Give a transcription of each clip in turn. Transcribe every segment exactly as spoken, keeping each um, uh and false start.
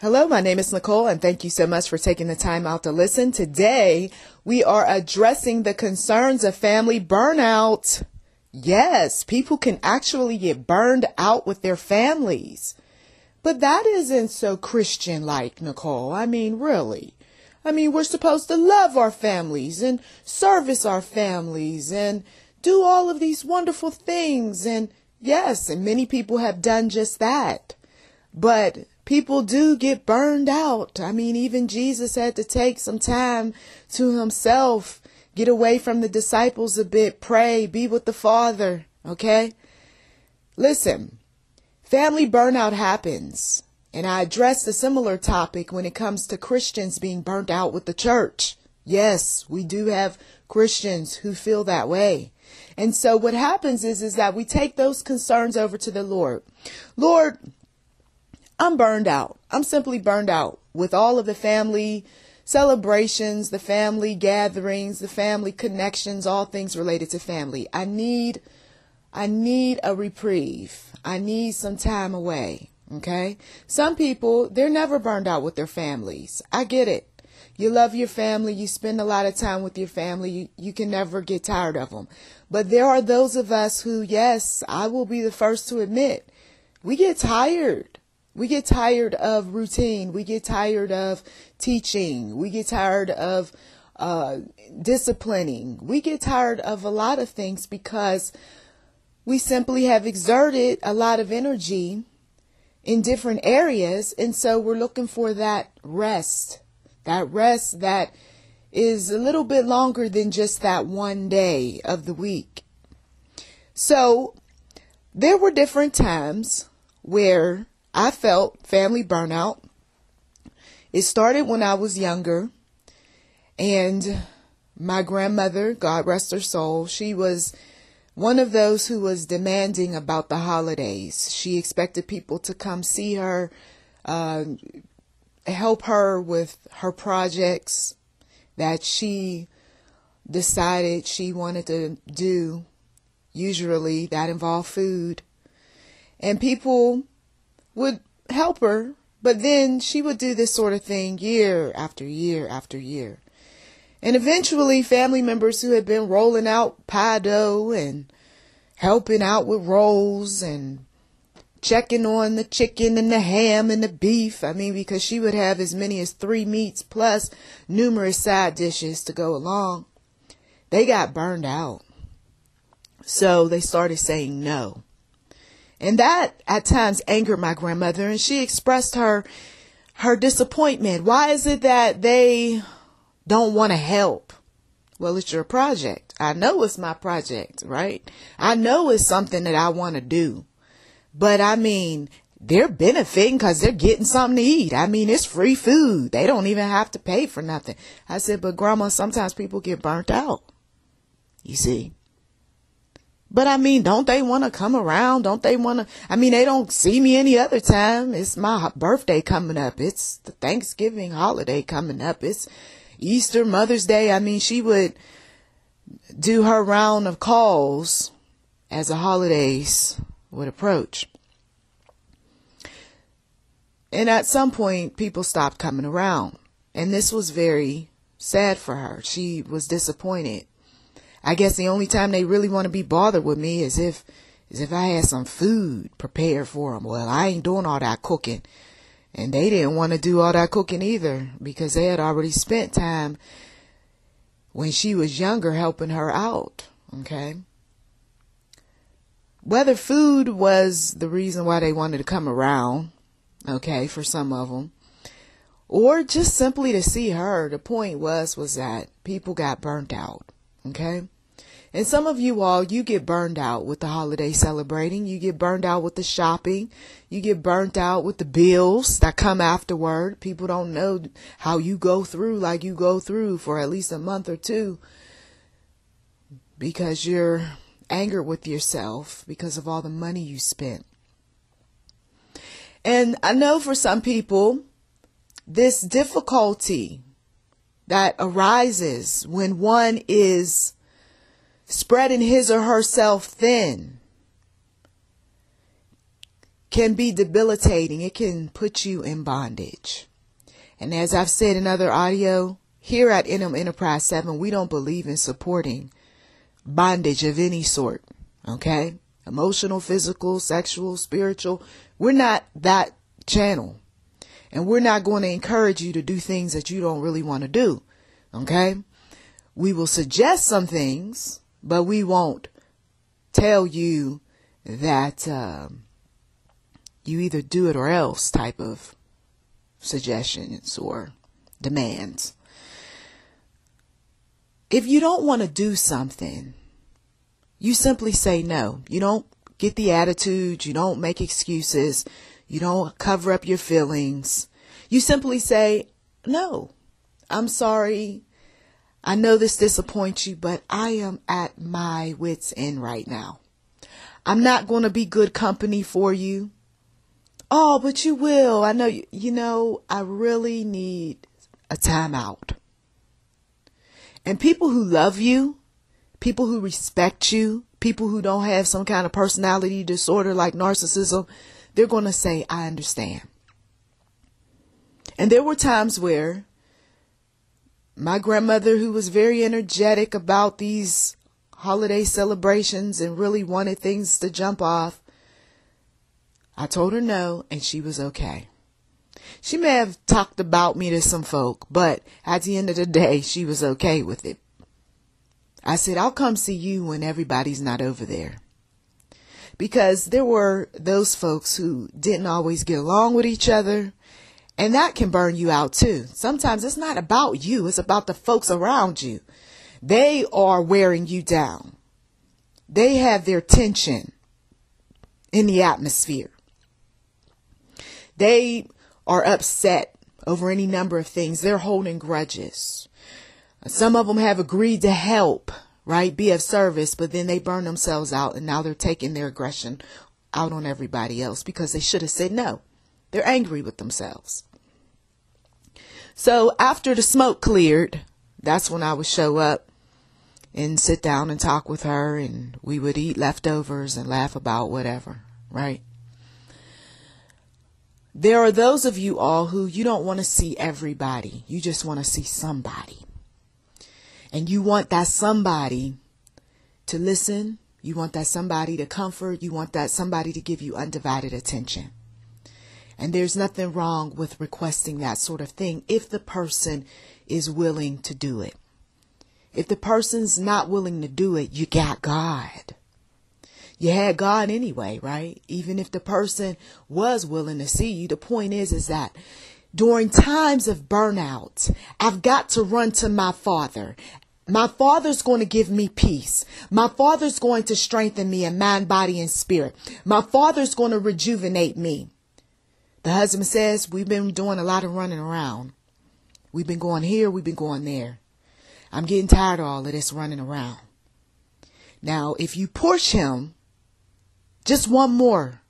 Hello, my name is Nicole, and thank you so much for taking the time out to listen. Today, we are addressing the concerns of family burnout. Yes, people can actually get burned out with their families. But that isn't so Christian-like, Nicole. I mean, really. I mean, we're supposed to love our families and service our families and do all of these wonderful things. And yes, and many people have done just that. But people do get burned out. I mean, even Jesus had to take some time to himself, get away from the disciples a bit, pray, be with the Father, okay? Listen, family burnout happens, and I addressed a similar topic when it comes to Christians being burnt out with the church. Yes, we do have Christians who feel that way. And so what happens is, is that we take those concerns over to the Lord. Lord, I'm burned out. I'm simply burned out with all of the family celebrations, the family gatherings, the family connections, all things related to family. I need, I need a reprieve. I need some time away. Okay. Some people, they're never burned out with their families. I get it. You love your family. You spend a lot of time with your family. You, you can never get tired of them. But there are those of us who, yes, I will be the first to admit, we get tired. We get tired of routine. We get tired of teaching. We get tired of uh, disciplining. We get tired of a lot of things because we simply have exerted a lot of energy in different areas. And so we're looking for that rest, that rest that is a little bit longer than just that one day of the week. So there were different times where I felt family burnout. It started when I was younger, and my grandmother, God rest her soul, she was one of those who was demanding about the holidays. She expected people to come see her, uh, help her with her projects that she decided she wanted to do. Usually that involved food, and people would help her, but then she would do this sort of thing year after year after year. And eventually family members who had been rolling out pie dough and helping out with rolls and checking on the chicken and the ham and the beef, I mean, because she would have as many as three meats plus numerous side dishes to go along, they got burned out. So they started saying no. And that at times angered my grandmother, and she expressed her her disappointment. Why is it that they don't want to help? Well, it's your project. I know it's my project, right? I know it's something that I want to do. But I mean, they're benefiting because they're getting something to eat. I mean, it's free food. They don't even have to pay for nothing. I said, but Grandma, sometimes people get burnt out, you see. But I mean, don't they want to come around? Don't they want to? I mean, they don't see me any other time. It's my birthday coming up. It's the Thanksgiving holiday coming up. It's Easter, Mother's Day. I mean, she would do her round of calls as the holidays would approach. And at some point, people stopped coming around. And this was very sad for her. She was disappointed. I guess the only time they really want to be bothered with me is if is if I had some food prepared for them. Well, I ain't doing all that cooking. And they didn't want to do all that cooking either because they had already spent time when she was younger helping her out, okay? Whether food was the reason why they wanted to come around, okay, for some of them, or just simply to see her, the point was, was that people got burnt out. Okay. And some of you all, you get burned out with the holiday celebrating. You get burned out with the shopping. You get burnt out with the bills that come afterward. People don't know how you go through like you go through for at least a month or two because you're angered with yourself because of all the money you spent. And I know for some people, this difficulty that arises when one is spreading his or herself thin can be debilitating. It can put you in bondage. And as I've said in other audio, here at N M Enterprise seven, we don't believe in supporting bondage of any sort. Okay? Emotional, physical, sexual, spiritual. We're not that channel. And we're not going to encourage you to do things that you don't really want to do. Okay? We will suggest some things, but we won't tell you that um, you either do it or else type of suggestions or demands. If you don't want to do something, you simply say no. You don't get the attitude. You don't make excuses. You don't cover up your feelings. You simply say, no, I'm sorry. I know this disappoints you, but I am at my wit's end right now. I'm not going to be good company for you. Oh, but you will. I know, you, you know, I really need a timeout. And people who love you, people who respect you, people who don't have some kind of personality disorder like narcissism, they're going to say, I understand. And there were times where my grandmother, who was very energetic about these holiday celebrations and really wanted things to jump off, I told her no, and she was okay. She may have talked about me to some folk, but at the end of the day, she was okay with it. I said, I'll come see you when everybody's not over there. Because there were those folks who didn't always get along with each other. And that can burn you out too. Sometimes it's not about you. It's about the folks around you. They are wearing you down. They have their tension in the atmosphere. They are upset over any number of things. They're holding grudges. Some of them have agreed to help, right? Be of service, but then they burn themselves out. And now they're taking their aggression out on everybody else because they should have said no. They're angry with themselves. So after the smoke cleared, that's when I would show up and sit down and talk with her, and we would eat leftovers and laugh about whatever, right? There are those of you all who you don't want to see everybody. You just want to see somebody. And you want that somebody to listen. You want that somebody to comfort. You want that somebody to give you undivided attention. And there's nothing wrong with requesting that sort of thing if the person is willing to do it. If the person's not willing to do it, you got God. You had God anyway, right? Even if the person was willing to see you, the point is, is that during times of burnout, I've got to run to my Father. My Father's going to give me peace. My Father's going to strengthen me in mind, body, and spirit. My Father's going to rejuvenate me. The husband says, we've been doing a lot of running around. We've been going here. We've been going there. I'm getting tired of all of this running around. Now, if you push him, just one more.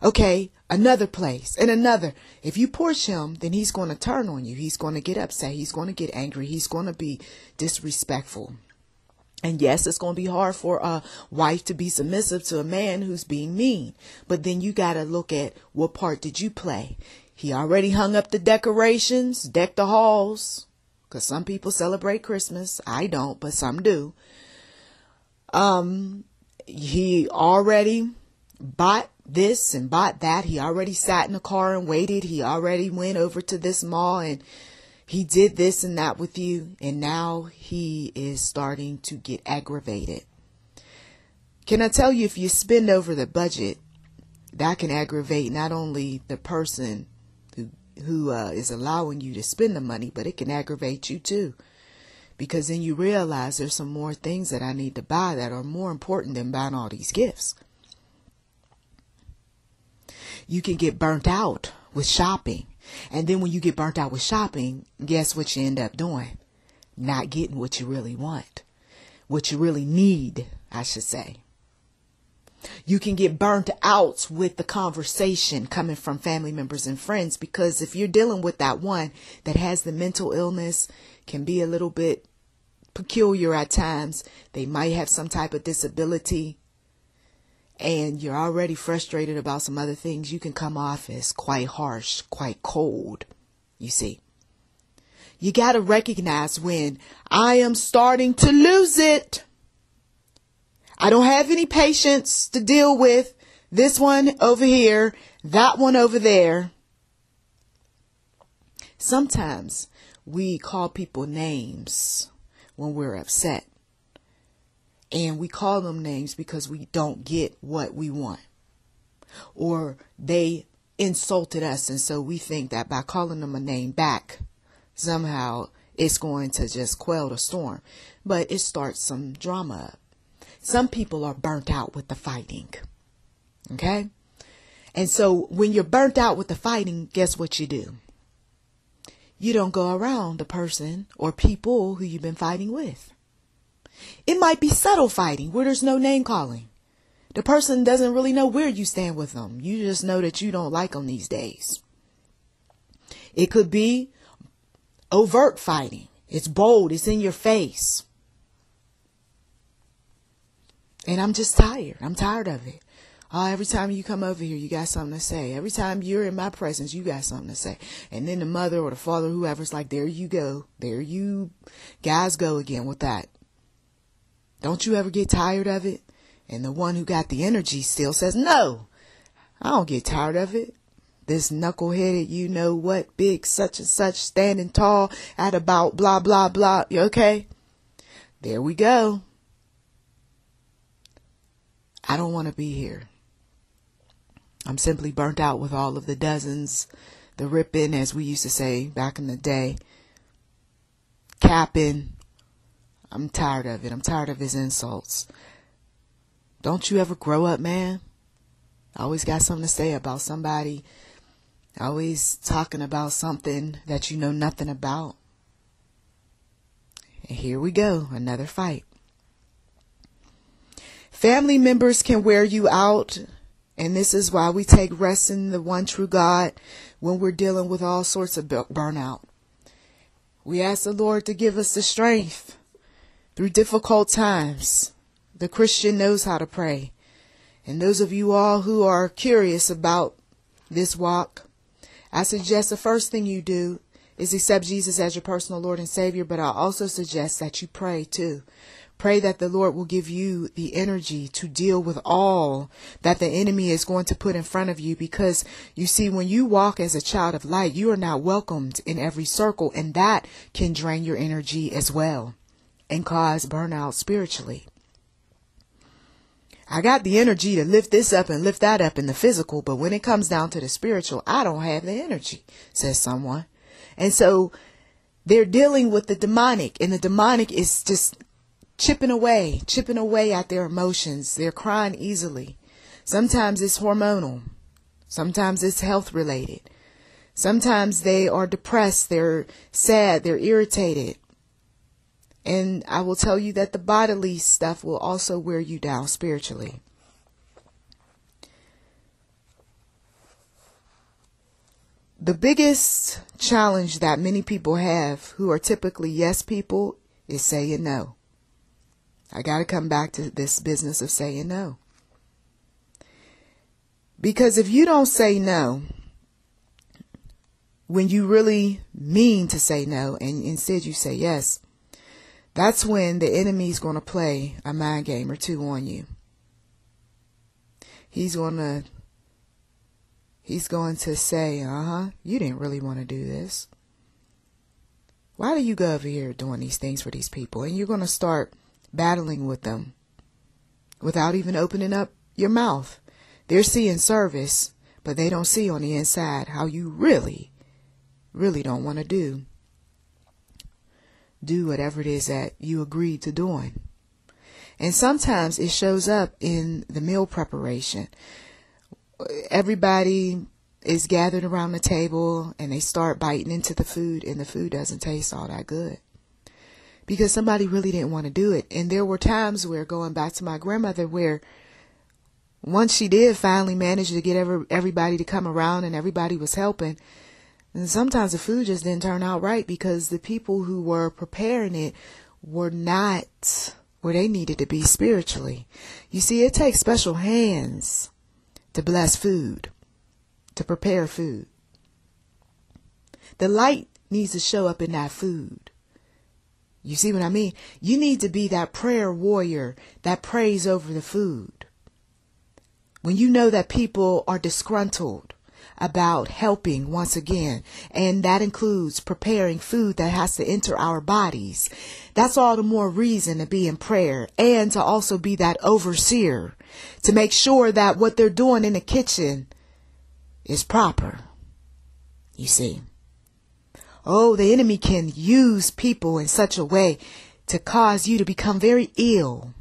Okay, another place and another. If you push him, then he's going to turn on you. He's going to get upset. He's going to get angry. He's going to be disrespectful. And yes, it's going to be hard for a wife to be submissive to a man who's being mean. But then you got to look at what part did you play? He already hung up the decorations, decked the halls, because some people celebrate Christmas. I don't, but some do. Um, he already bought this and bought that. He already sat in the car and waited. He already went over to this mall and he did this and that with you, and now he is starting to get aggravated. Can I tell you, if you spend over the budget, that can aggravate not only the person who, who uh, is allowing you to spend the money, but it can aggravate you too. Because then you realize there's some more things that I need to buy that are more important than buying all these gifts. You can get burnt out with shopping. And then when you get burnt out with shopping, guess what you end up doing? Not getting what you really want, what you really need, I should say. You can get burnt out with the conversation coming from family members and friends, because if you're dealing with that one that has the mental illness, can be a little bit peculiar at times. They might have some type of disability. and you're already frustrated about some other things, you can come off as quite harsh, quite cold, you see. You got to recognize when I am starting to lose it. I don't have any patience to deal with this one over here, that one over there. Sometimes we call people names when we're upset. And we call them names because we don't get what we want. Or they insulted us. And so we think that by calling them a name back, somehow it's going to just quell the storm. But it starts some drama up. Some people are burnt out with the fighting. Okay? And so when you're burnt out with the fighting, guess what you do? You don't go around the person or people who you've been fighting with. It might be subtle fighting where there's no name calling. The person doesn't really know where you stand with them. You just know that you don't like them these days. It could be overt fighting. It's bold. It's in your face. And I'm just tired. I'm tired of it. Oh, every time you come over here, you got something to say. Every time you're in my presence, you got something to say. And then the mother or the father, whoever's like, there you go. There you guys go again with that. Don't you ever get tired of it? And the one who got the energy still says, no, I don't get tired of it. This knuckleheaded, you know what, big such and such, standing tall at about blah, blah, blah. You okay? There we go. I don't want to be here. I'm simply burnt out with all of the dozens, the ripping, as we used to say back in the day, capping. I'm tired of it. I'm tired of his insults. Don't you ever grow up, man? I always got something to say about somebody. Always talking about something that you know nothing about. And here we go. Another fight. Family members can wear you out. And this is why we take rest in the one true God when we're dealing with all sorts of burnout. We ask the Lord to give us the strength. Through difficult times, the Christian knows how to pray. And those of you all who are curious about this walk, I suggest the first thing you do is accept Jesus as your personal Lord and Savior. But I also suggest that you pray too. Pray that the Lord will give you the energy to deal with all that the enemy is going to put in front of you. Because you see, when you walk as a child of light, you are not welcomed in every circle. And that can drain your energy as well. And cause burnout spiritually. I got the energy to lift this up and lift that up in the physical, but when it comes down to the spiritual, I don't have the energy, says someone. And so they're dealing with the demonic, and the demonic is just chipping away, chipping away at their emotions. They're crying easily. Sometimes it's hormonal. Sometimes it's health related. Sometimes they are depressed. They're sad. They're irritated. And I will tell you that the bodily stuff will also wear you down spiritually. The biggest challenge that many people have who are typically yes people is saying no. I got to come back to this business of saying no. Because if you don't say no, when you really mean to say no and instead you say yes, that's when the enemy's going to play a mind game or two on you. He's going to he's going to say, uh-huh, you didn't really want to do this. Why do you go over here doing these things for these people? And you're going to start battling with them without even opening up your mouth. They're seeing service, but they don't see on the inside how you really, really don't want to do. Do whatever it is that you agreed to doing. And sometimes it shows up in the meal preparation. Everybody is gathered around the table and they start biting into the food and the food doesn't taste all that good. Because somebody really didn't want to do it. And there were times where, going back to my grandmother, where once she did finally manage to get every, everybody to come around and everybody was helping, and sometimes the food just didn't turn out right because the people who were preparing it were not where they needed to be spiritually. You see, it takes special hands to bless food, to prepare food. The light needs to show up in that food. You see what I mean? You need to be that prayer warrior that prays over the food. When you know that people are disgruntled about helping once again, and that includes preparing food that has to enter our bodies, that's all the more reason to be in prayer and to also be that overseer to make sure that what they're doing in the kitchen is proper. You see, oh, the enemy can use people in such a way to cause you to become very ill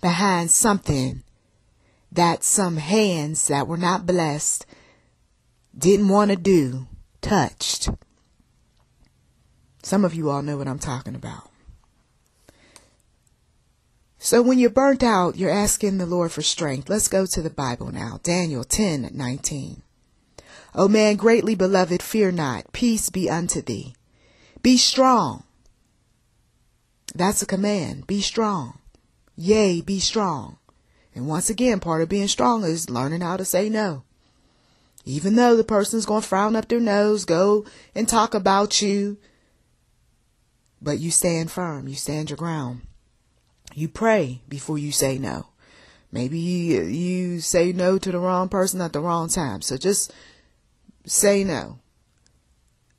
behind something that some hands that were not blessed didn't want to do, touched. Some of you all know what I'm talking about. So when you're burnt out, you're asking the Lord for strength. Let's go to the Bible now. Daniel ten nineteen. O man greatly beloved, fear not. Peace be unto thee. Be strong. That's a command. Be strong. Yea, be strong. And once again, part of being strong is learning how to say no. Even though the person's going to frown up their nose, go and talk about you, but you stand firm. You stand your ground. You pray before you say no. Maybe you, you say no to the wrong person at the wrong time. So just say no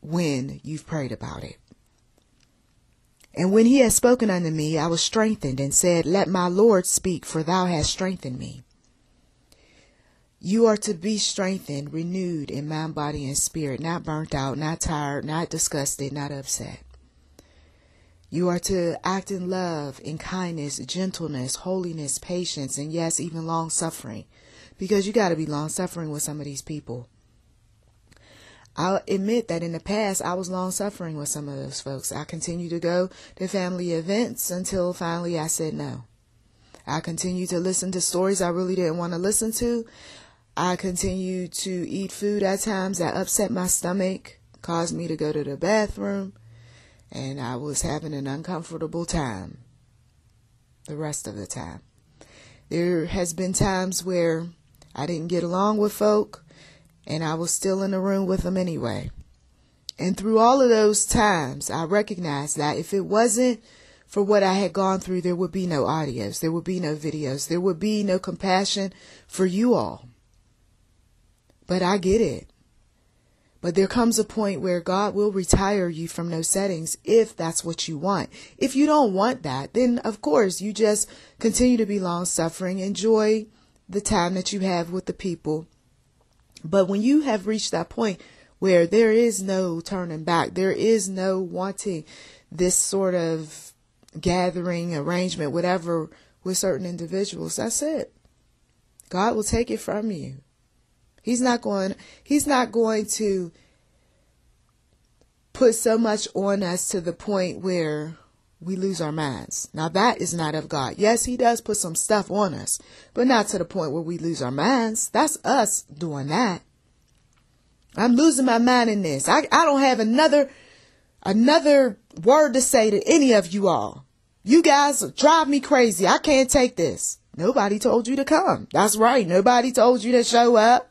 when you've prayed about it. And when he had spoken unto me, I was strengthened and said, let my Lord speak, for thou hast strengthened me. You are to be strengthened, renewed in mind, body, and spirit, not burnt out, not tired, not disgusted, not upset. You are to act in love, in kindness, gentleness, holiness, patience, and yes, even long-suffering, because you got to be long-suffering with some of these people. I'll admit that in the past, I was long-suffering with some of those folks. I continued to go to family events until finally I said no. I continued to listen to stories I really didn't want to listen to. I continued to eat food at times that upset my stomach, caused me to go to the bathroom, and I was having an uncomfortable time the rest of the time. There has been times where I didn't get along with folk, and I was still in the room with them anyway. And through all of those times, I recognized that if it wasn't for what I had gone through, there would be no audios, there would be no videos, there would be no compassion for you all. But I get it. But there comes a point where God will retire you from those settings if that's what you want. If you don't want that, then of course you just continue to be long-suffering, enjoy the time that you have with the people. But when you have reached that point where there is no turning back, there is no wanting this sort of gathering, arrangement, whatever, with certain individuals, that's it. God will take it from you. He's not going, he's not going to put so much on us to the point where we lose our minds. Now that is not of God. Yes, he does put some stuff on us, but not to the point where we lose our minds. That's us doing that. I'm losing my mind in this. I, I don't have another Another word to say to any of you all. You guys drive me crazy. I can't take this. Nobody told you to come. That's right. Nobody told you to show up.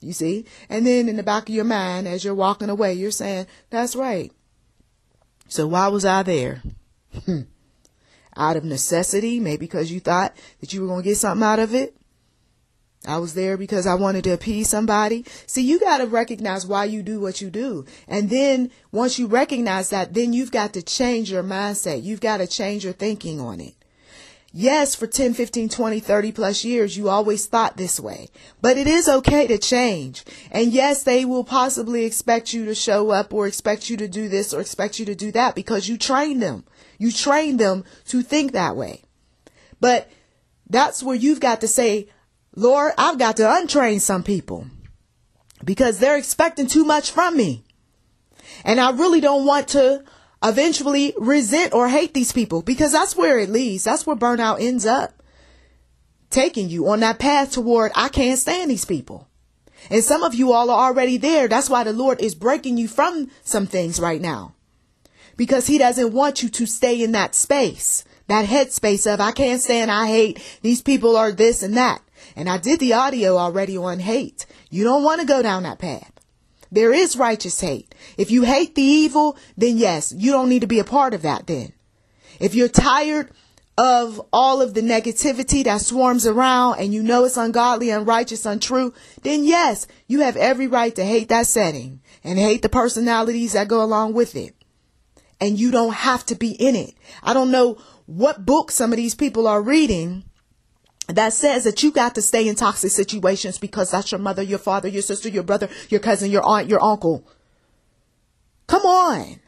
You see? And then in the back of your mind, as you're walking away, you're saying, that's right. So why was I there? Out of necessity, maybe because you thought that you were going to get something out of it. I was there because I wanted to appease somebody. See, you got to recognize why you do what you do. And then once you recognize that, then you've got to change your mindset. You've got to change your thinking on it. Yes, for ten, fifteen, twenty, thirty plus years, you always thought this way. But it is okay to change. And yes, they will possibly expect you to show up or expect you to do this or expect you to do that because you trained them. You trained them to think that way. But that's where you've got to say, Lord, I've got to untrain some people because they're expecting too much from me. And I really don't want to eventually resent or hate these people because that's where it leads. That's where burnout ends up taking you on that path toward I can't stand these people. And some of you all are already there. That's why the Lord is breaking you from some things right now because he doesn't want you to stay in that space. that headspace of I can't stand, I hate, these people are this and that. And I did the audio already on hate. You don't want to go down that path. There is righteous hate. If you hate the evil, then yes, you don't need to be a part of that then. If you're tired of all of the negativity that swarms around and you know it's ungodly, unrighteous, untrue, then yes, you have every right to hate that setting and hate the personalities that go along with it. And you don't have to be in it. I don't know what book some of these people are reading that says that you got to stay in toxic situations because that's your mother, your father, your sister, your brother, your cousin, your aunt, your uncle. Come on.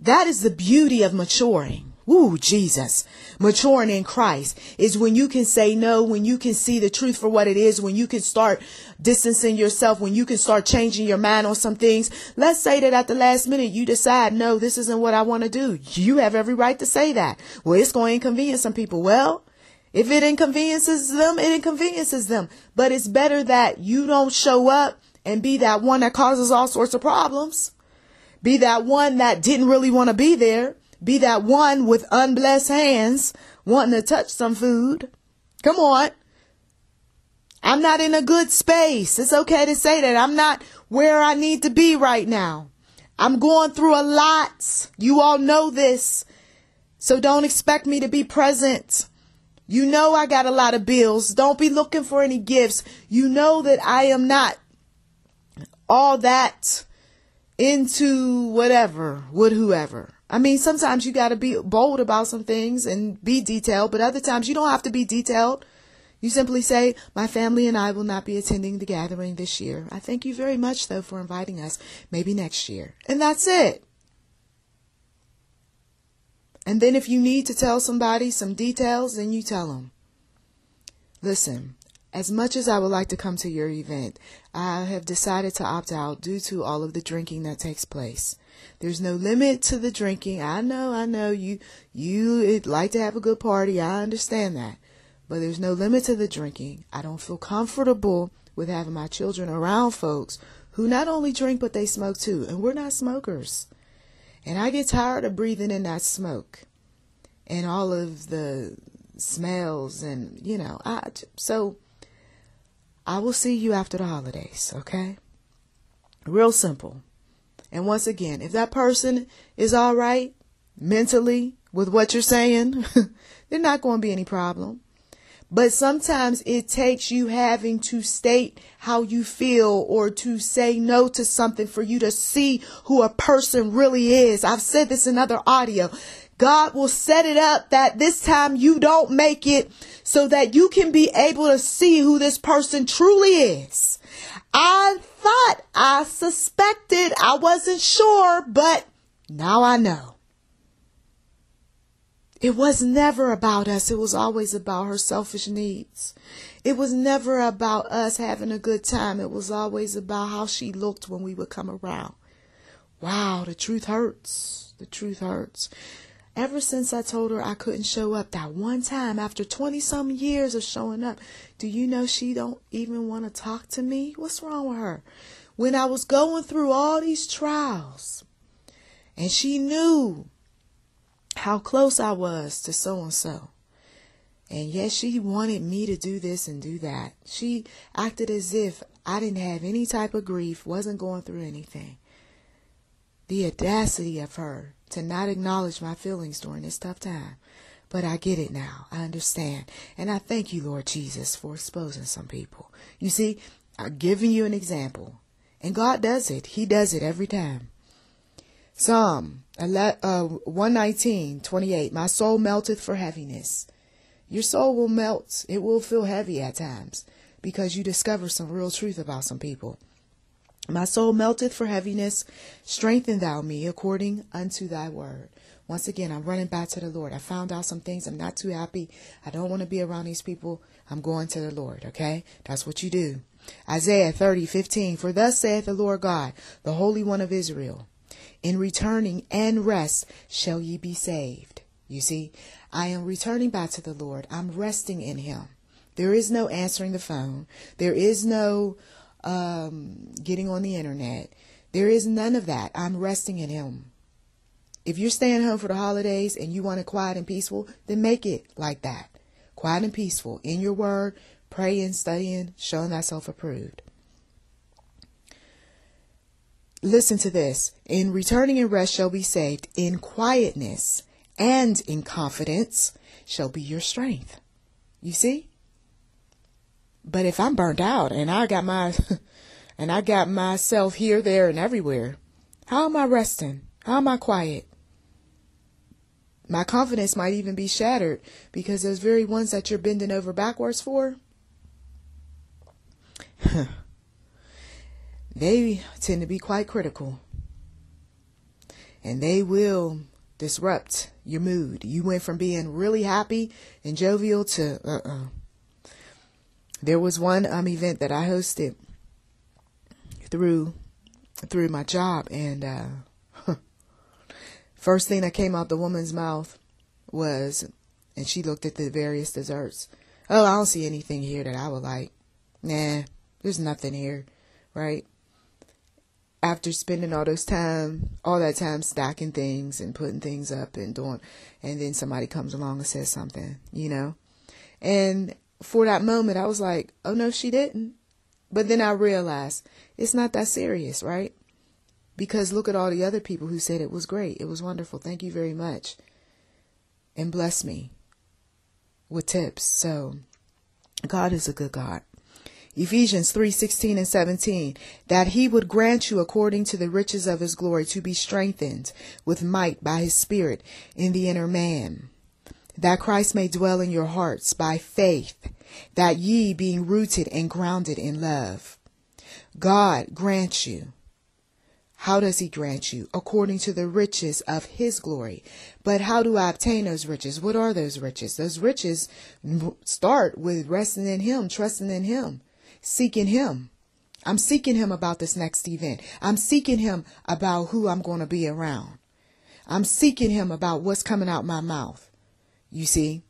That is the beauty of maturing. Ooh, Jesus. Maturing in Christ is when you can say no, when you can see the truth for what it is, when you can start distancing yourself, when you can start changing your mind on some things. Let's say that at the last minute you decide, no, this isn't what I want to do. You have every right to say that. Well, it's going to inconvenience some people. Well, if it inconveniences them, it inconveniences them. But it's better that you don't show up and be that one that causes all sorts of problems. Be that one that didn't really want to be there. Be that one with unblessed hands wanting to touch some food. Come on. I'm not in a good space. It's okay to say that. I'm not where I need to be right now. I'm going through a lot. You all know this. So don't expect me to be present. You know I got a lot of bills. Don't be looking for any gifts. You know that I am not all that into whatever, would whoever. I mean, sometimes you got to be bold about some things and be detailed, but other times you don't have to be detailed. You simply say, my family and I will not be attending the gathering this year. I thank you very much, though, for inviting us. Maybe next year. And that's it. And then if you need to tell somebody some details, then you tell them. Listen, as much as I would like to come to your event, I have decided to opt out due to all of the drinking that takes place. There's no limit to the drinking. I know, I know you, you'd like to have a good party. I understand that. But there's no limit to the drinking. I don't feel comfortable with having my children around folks who not only drink, but they smoke too. And we're not smokers. And I get tired of breathing in that smoke and all of the smells and, you know, I, so I will see you after the holidays, okay? Real simple. And once again, if that person is all right mentally with what you're saying, there's not going to be any problem. But sometimes it takes you having to state how you feel or to say no to something for you to see who a person really is. I've said this in other audio. God will set it up that this time you don't make it so that you can be able to see who this person truly is. I thought, I suspected, I wasn't sure, but now I know. It was never about us. It was always about her selfish needs. It was never about us having a good time. It was always about how she looked when we would come around. Wow, the truth hurts. The truth hurts. Ever since I told her I couldn't show up that one time, after twenty-some years of showing up, do you know she don't even want to talk to me? What's wrong with her? When I was going through all these trials, and she knew how close I was to so-and-so. And yes, she wanted me to do this and do that. She acted as if I didn't have any type of grief, wasn't going through anything. The audacity of her to not acknowledge my feelings during this tough time. But I get it now. I understand. And I thank you, Lord Jesus, for exposing some people. You see, I'm giving you an example. And God does it. He does it every time. Psalm one nineteen, twenty-eight, my soul melteth for heaviness. Your soul will melt. It will feel heavy at times because you discover some real truth about some people. My soul melteth for heaviness. Strengthen thou me according unto thy word. Once again, I'm running back to the Lord. I found out some things. I'm not too happy. I don't want to be around these people. I'm going to the Lord. Okay, that's what you do. Isaiah thirty, fifteen, for thus saith the Lord God, the Holy One of Israel. In returning and rest shall ye be saved. You see, I am returning back to the Lord. I'm resting in him. There is no answering the phone. There is no um, getting on the internet. There is none of that. I'm resting in him. If you're staying home for the holidays and you want it quiet and peaceful, then make it like that. Quiet and peaceful in your word, praying, studying, showing thyself approved. Listen to this. In returning and rest shall be saved. In quietness and in confidence shall be your strength. You see? But if I'm burnt out and I got my and I got myself here, there, and everywhere, how am I resting? How am I quiet? My confidence might even be shattered because those very ones that you're bending over backwards for, they tend to be quite critical. And they will disrupt your mood. You went from being really happy and jovial to uh-uh. There was one um event that I hosted through through my job, and uh, first thing that came out the woman's mouth was, and she looked at the various desserts, "Oh, I don't see anything here that I would like. Nah, there's nothing here," right? After spending all those time, all that time stacking things and putting things up and doing, and then somebody comes along and says something, you know, and for that moment, I was like, oh, no, she didn't. But then I realized it's not that serious, right? Because look at all the other people who said it was great. It was wonderful. Thank you very much. And bless me with tips. So God is a good God. Ephesians three sixteen and seventeen, that he would grant you according to the riches of his glory to be strengthened with might by his spirit in the inner man, that Christ may dwell in your hearts by faith, that ye being rooted and grounded in love. God grant you. How does he grant you? According to the riches of his glory. But how do I obtain those riches? What are those riches? Those riches start with resting in him, trusting in him, seeking him. I'm seeking him about this next event. I'm seeking him about who I'm going to be around. I'm seeking him about what's coming out my mouth. You see,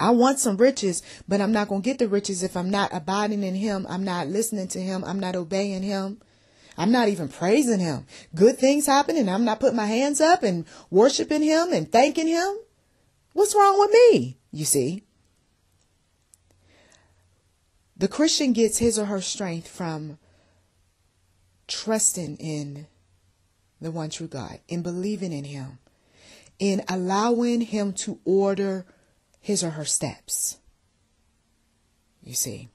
I want some riches, but I'm not going to get the riches if I'm not abiding in him. I'm not listening to him. I'm not obeying him. I'm not even praising him. Good things happen and I'm not putting my hands up and worshiping him and thanking him. What's wrong with me? You see, the Christian gets his or her strength from trusting in the one true God, in believing in him, in allowing him to order his or her steps. You see,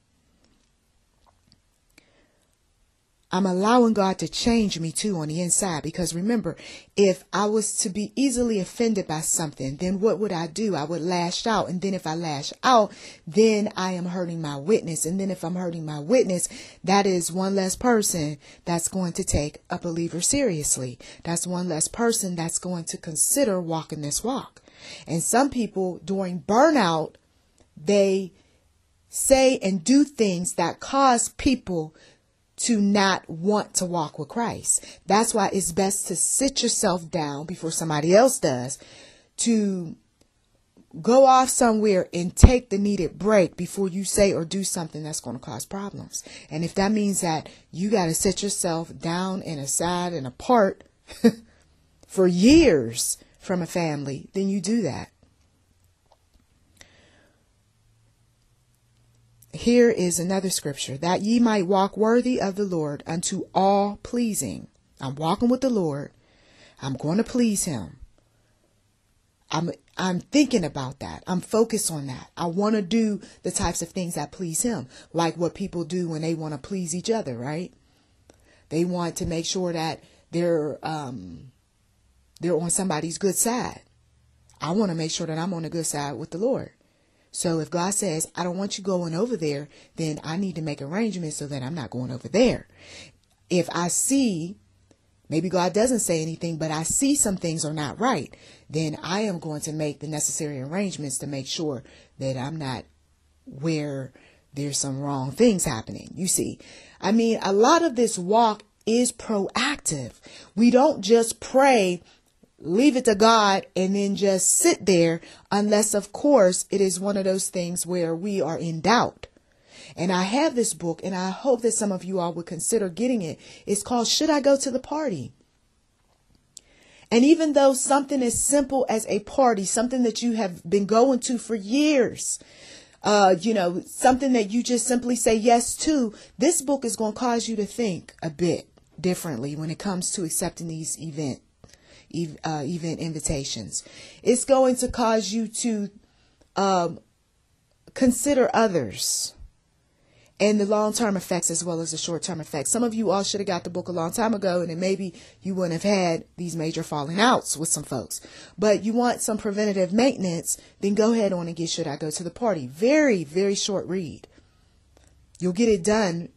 I'm allowing God to change me too on the inside, because remember, if I was to be easily offended by something, then what would I do? I would lash out. And then if I lash out, then I am hurting my witness. And then if I'm hurting my witness, that is one less person that's going to take a believer seriously. That's one less person that's going to consider walking this walk. And some people during burnout, they say and do things that cause people to not want to walk with Christ. That's why it's best to sit yourself down before somebody else does, to go off somewhere and take the needed break before you say or do something that's going to cause problems. And if that means that you got to sit yourself down and aside and apart for years from a family, then you do that. Here is another scripture, that ye might walk worthy of the Lord unto all pleasing. I'm walking with the Lord. I'm going to please him. I'm, I'm thinking about that. I'm focused on that. I want to do the types of things that please him, like what people do when they want to please each other, right? They want to make sure that they're, um, they're on somebody's good side. I want to make sure that I'm on the good side with the Lord. So if God says, I don't want you going over there, then I need to make arrangements so that I'm not going over there. If I see, maybe God doesn't say anything, but I see some things are not right, then I am going to make the necessary arrangements to make sure that I'm not where there's some wrong things happening. You see, I mean, a lot of this walk is proactive. We don't just pray, leave it to God, and then just sit there, unless, of course, it is one of those things where we are in doubt. And I have this book, and I hope that some of you all would consider getting it. It's called Should I Go to the Party? And even though something as simple as a party, something that you have been going to for years, uh, you know, something that you just simply say yes to, this book is going to cause you to think a bit differently when it comes to accepting these event, uh, event invitations. It's going to cause you to um, consider others and the long-term effects as well as the short-term effects. Some of you all should have got the book a long time ago, and then maybe you wouldn't have had these major falling outs with some folks. But you want some preventative maintenance, then go ahead on and get Should I Go to the Party. Very, very short read. You'll get it done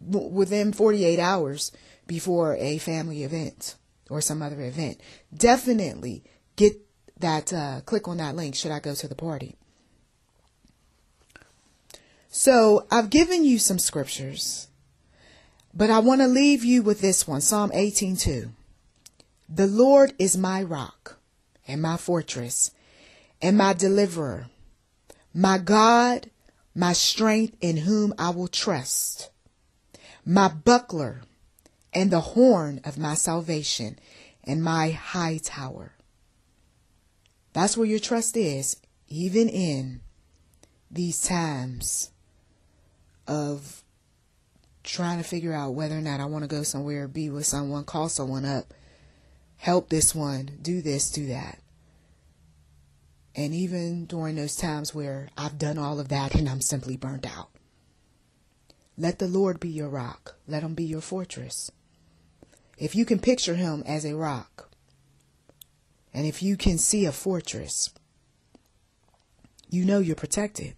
within forty-eight hours before a family event or some other event. Definitely get that, uh, click on that link, Should I Go to the Party. So I've given you some scriptures, but I want to leave you with this one, Psalm eighteen two. The Lord is my rock and my fortress and my deliverer, my God, my strength in whom I will trust, my buckler and the horn of my salvation and my high tower. That's where your trust is, even in these times of trying to figure out whether or not I want to go somewhere, be with someone, call someone up, help this one, do this, do that. And even during those times where I've done all of that and I'm simply burnt out. Let the Lord be your rock. Let him be your fortress. If you can picture him as a rock, and if you can see a fortress, you know you're protected.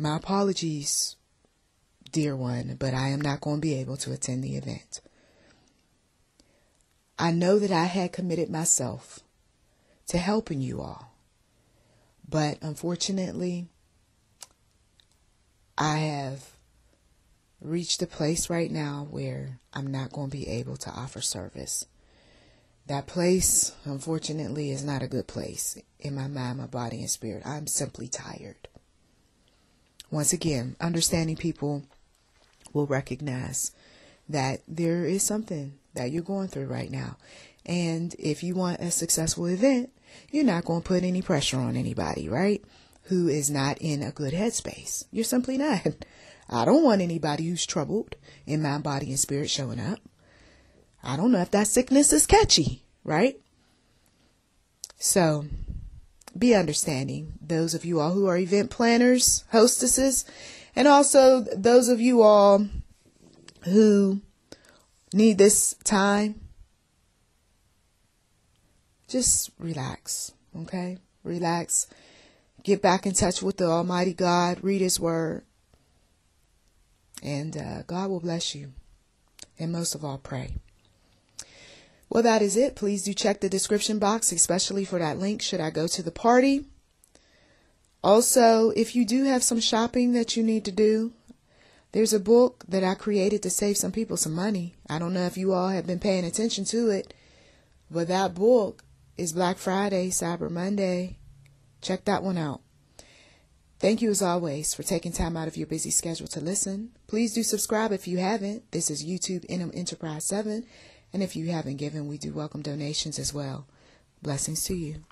My apologies, dear one, but I am not going to be able to attend the event. I know that I had committed myself to helping you all, but unfortunately, I have reached a place right now where I'm not going to be able to offer service. That place, unfortunately, is not a good place in my mind, my body, and spirit. I'm simply tired. Once again, understanding people will recognize that there is something that you're going through right now. And if you want a successful event, you're not going to put any pressure on anybody, right? Who is not in a good headspace. You're simply not. I don't want anybody who's troubled in mind, body, and spirit showing up. I don't know if that sickness is catchy, right? So be understanding, those of you all who are event planners, hostesses, and also those of you all who need this time, just relax, okay? Relax. Get back in touch with the Almighty God. Read his word. And uh, God will bless you. And most of all, pray. Well, that is it. Please do check the description box, especially for that link, Should I Go to the Party? Also, if you do have some shopping that you need to do, there's a book that I created to save some people some money. I don't know if you all have been paying attention to it, but that book is Black Friday, Cyber Monday. Check that one out. Thank you as always for taking time out of your busy schedule to listen. Please do subscribe if you haven't. This is YouTube N M Enterprise seven. And if you haven't given, we do welcome donations as well. Blessings to you.